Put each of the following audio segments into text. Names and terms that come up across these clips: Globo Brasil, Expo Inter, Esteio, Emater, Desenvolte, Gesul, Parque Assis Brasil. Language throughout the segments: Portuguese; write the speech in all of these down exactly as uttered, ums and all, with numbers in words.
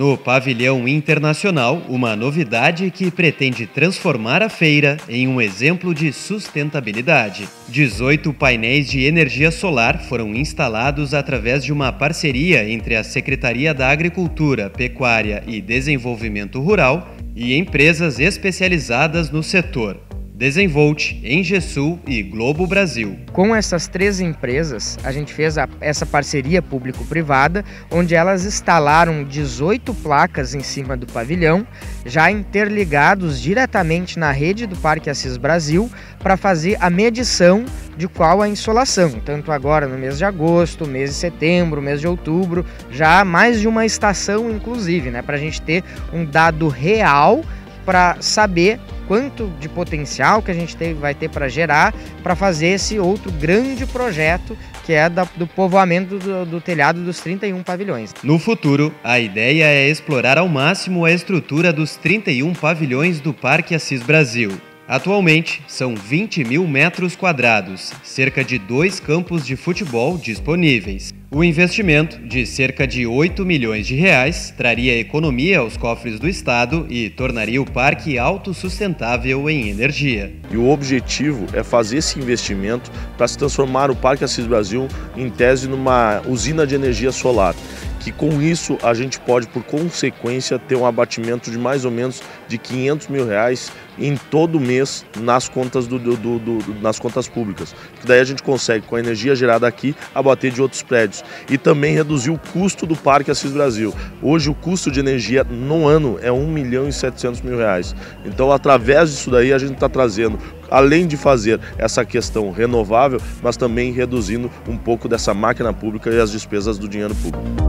No pavilhão internacional, uma novidade que pretende transformar a feira em um exemplo de sustentabilidade. dezoito painéis de energia solar foram instalados através de uma parceria entre a Secretaria da Agricultura, Pecuária e Desenvolvimento Rural e empresas especializadas no setor. Desenvolte, Gesul e Globo Brasil. Com essas três empresas, a gente fez a, essa parceria público-privada, onde elas instalaram dezoito placas em cima do pavilhão, já interligados diretamente na rede do Parque Assis Brasil, para fazer a medição de qual a insolação, tanto agora no mês de agosto, mês de setembro, mês de outubro, já há mais de uma estação inclusive, né, para a gente ter um dado real para saber quanto de potencial que a gente tem, vai ter para gerar, para fazer esse outro grande projeto que é da, do povoamento do, do telhado dos trinta e um pavilhões. No futuro, a ideia é explorar ao máximo a estrutura dos trinta e um pavilhões do Parque Assis Brasil. Atualmente, são vinte mil metros quadrados, cerca de dois campos de futebol disponíveis. O investimento, de cerca de oito milhões de reais, traria economia aos cofres do Estado e tornaria o parque autossustentável em energia. E o objetivo é fazer esse investimento para se transformar o Parque Assis Brasil, em tese, numa usina de energia solar, que com isso a gente pode, por consequência, ter um abatimento de mais ou menos de quinhentos mil reais em todo mês nas contas, do, do, do, do, nas contas públicas. Daí a gente consegue, com a energia gerada aqui, abater de outros prédios. E também reduzir o custo do Parque Assis Brasil. Hoje o custo de energia no ano é um milhão e setecentos mil reais. Então através disso daí a gente está trazendo, além de fazer essa questão renovável, mas também reduzindo um pouco dessa máquina pública e as despesas do dinheiro público.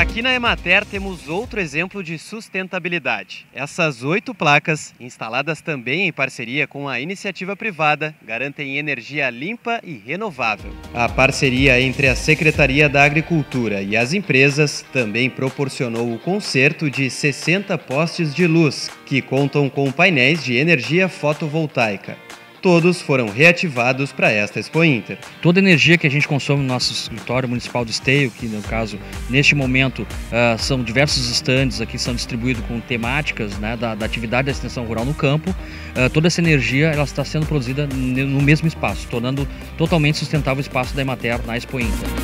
Aqui na Emater temos outro exemplo de sustentabilidade. Essas oito placas, instaladas também em parceria com a iniciativa privada, garantem energia limpa e renovável. A parceria entre a Secretaria da Agricultura e as empresas também proporcionou o conserto de sessenta postes de luz, que contam com painéis de energia fotovoltaica. Todos foram reativados para esta Expo Inter. Toda a energia que a gente consome no nosso escritório municipal do Esteio, que no caso, neste momento, uh, são diversos estandes aqui, são distribuídos com temáticas, né, da, da atividade da extensão rural no campo, uh, toda essa energia ela está sendo produzida no mesmo espaço, tornando totalmente sustentável o espaço da Emater na Expo Inter.